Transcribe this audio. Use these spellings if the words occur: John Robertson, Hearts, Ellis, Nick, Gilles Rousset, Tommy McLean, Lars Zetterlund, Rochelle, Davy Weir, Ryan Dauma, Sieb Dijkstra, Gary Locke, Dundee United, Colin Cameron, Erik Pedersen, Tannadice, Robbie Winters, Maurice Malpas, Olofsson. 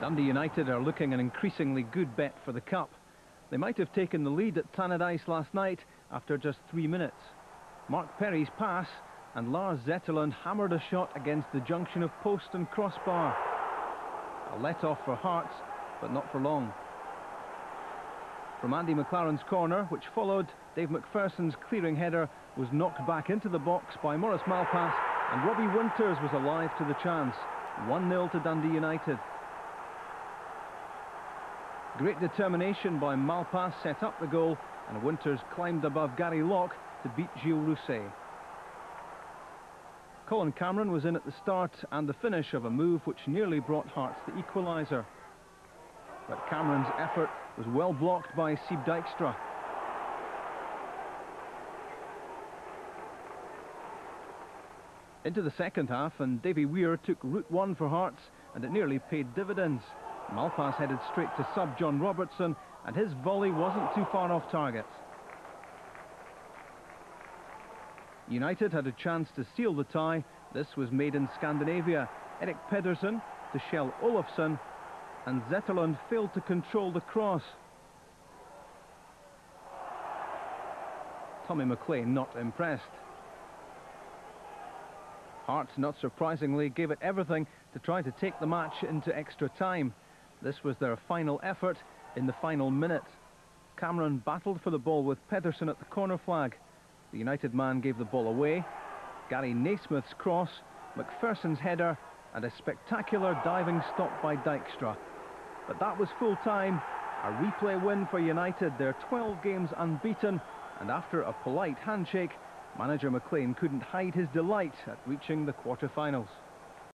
Dundee United are looking an increasingly good bet for the cup. They might have taken the lead at Tannadice last night after just 3 minutes. Mark Perry's pass and Lars Zetterlund hammered a shot against the junction of post and crossbar. A let-off for Hearts, but not for long. From Andy McLaren's corner, which followed, Dave McPherson's clearing header was knocked back into the box by Maurice Malpas, and Robbie Winters was alive to the chance. 1-0 to Dundee United. Great determination by Malpas set up the goal, and Winters climbed above Gary Locke to beat Gilles Rousset. Colin Cameron was in at the start and the finish of a move which nearly brought Hearts the equaliser. But Cameron's effort was well blocked by Sieb Dijkstra. Into the second half, and Davy Weir took route one for Hearts, and it nearly paid dividends. Malpas headed straight to sub John Robertson, and his volley wasn't too far off target. United had a chance to seal the tie. This was made in Scandinavia. Erik Pedersen to shell Olofsson, and Zetterlund failed to control the cross. Tommy McLean not impressed. Hearts, not surprisingly, gave it everything to try to take the match into extra time. This was their final effort in the final minute. Cameron battled for the ball with Pedersen at the corner flag. The United man gave the ball away. Gary Naismith's cross, McPherson's header, and a spectacular diving stop by Dijkstra. But that was full time. A replay win for United, their 12 games unbeaten, and after a polite handshake, manager McLean couldn't hide his delight at reaching the quarter-finals.